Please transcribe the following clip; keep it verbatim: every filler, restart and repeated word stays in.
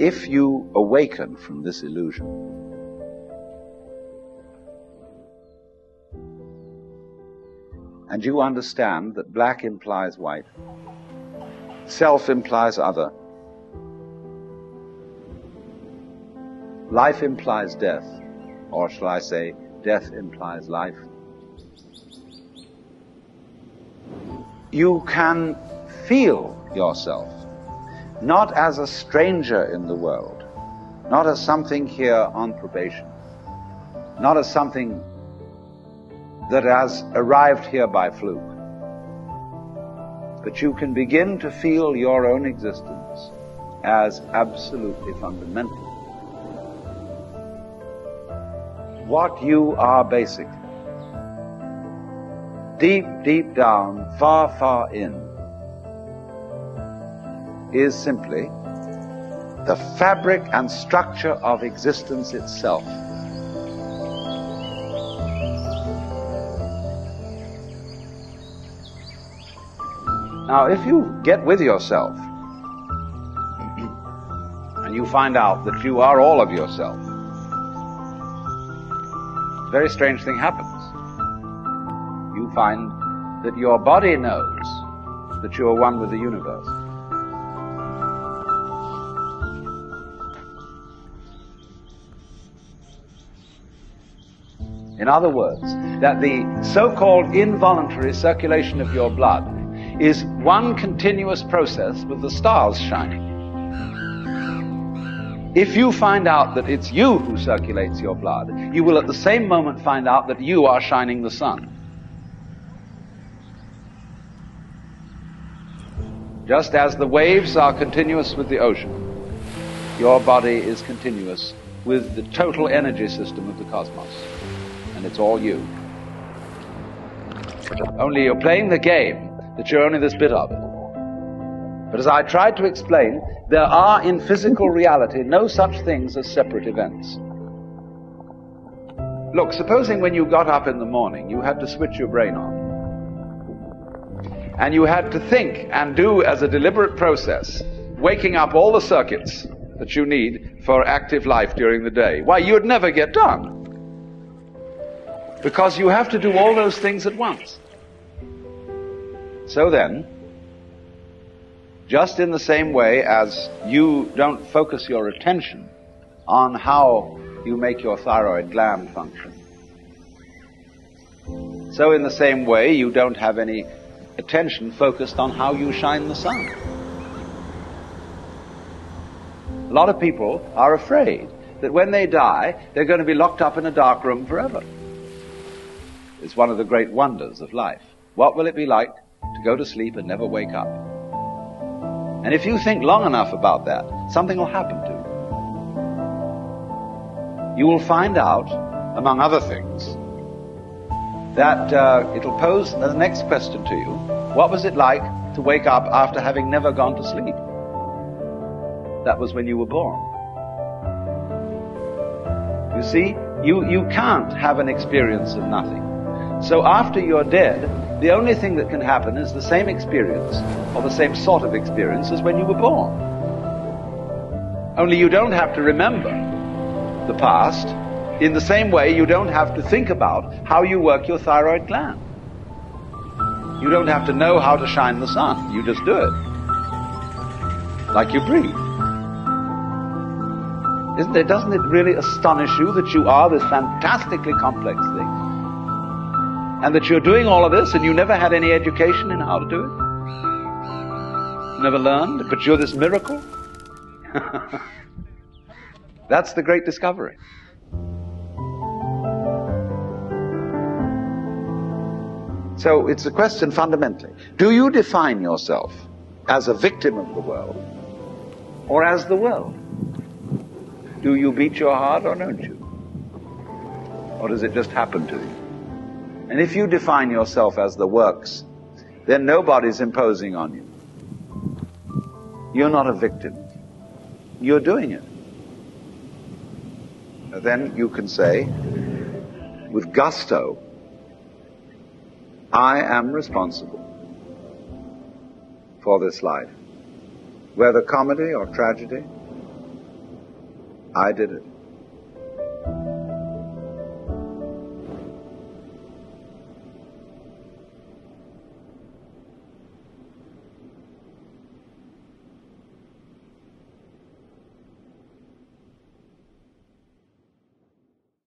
if you awaken from this illusion, and you understand that black implies white, self implies other, life implies death, or shall I say, death implies life, you can feel yourself, not as a stranger in the world, not as something here on probation, not as something that has arrived here by fluke. But you can begin to feel your own existence as absolutely fundamental. What you are basically, deep, deep down, far, far in, is simply the fabric and structure of existence itself. Now, if you get with yourself and you find out that you are all of yourself, a very strange thing happens. You find that your body knows that you are one with the universe. In other words, that the so-called involuntary circulation of your blood is one continuous process with the stars shining. If you find out that it's you who circulates your blood, you will at the same moment find out that you are shining the sun. Just as the waves are continuous with the ocean, your body is continuous with the total energy system of the cosmos. And it's all you. Only you're playing the game that you're only this bit of it. But as I tried to explain, there are in physical reality no such things as separate events. Look, supposing when you got up in the morning, you had to switch your brain on, and you had to think and do as a deliberate process, waking up all the circuits that you need for active life during the day. Why, you'd never get done, because you have to do all those things at once. So then, just in the same way as you don't focus your attention on how you make your thyroid gland function, so in the same way you don't have any attention focused on how you shine the sun. A lot of people are afraid that when they die, they're going to be locked up in a dark room forever. It's one of the great wonders of life. What will it be like to go to sleep and never wake up? And if you think long enough about that, something will happen to you. You will find out, among other things, that uh, it'll pose the next question to you: what was it like to wake up after having never gone to sleep? That was when you were born. You see, you, you can't have an experience of nothing. So after you're dead, the only thing that can happen is the same experience, or the same sort of experience, as when you were born. Only you don't have to remember the past in the same way you don't have to think about how you work your thyroid gland. You don't have to know how to shine the sun. You just do it. Like you breathe. Isn't it, doesn't it really astonish you that you are this fantastically complex thing? And that you're doing all of this and you never had any education in how to do it? Never learned, but you're this miracle? That's the great discovery. So it's a question fundamentally. Do you define yourself as a victim of the world or as the world? Do you beat your heart or don't you? Or does it just happen to you? And if you define yourself as the works, then nobody's imposing on you. You're not a victim. You're doing it. And then you can say, with gusto, I am responsible for this life, whether comedy or tragedy, I did it.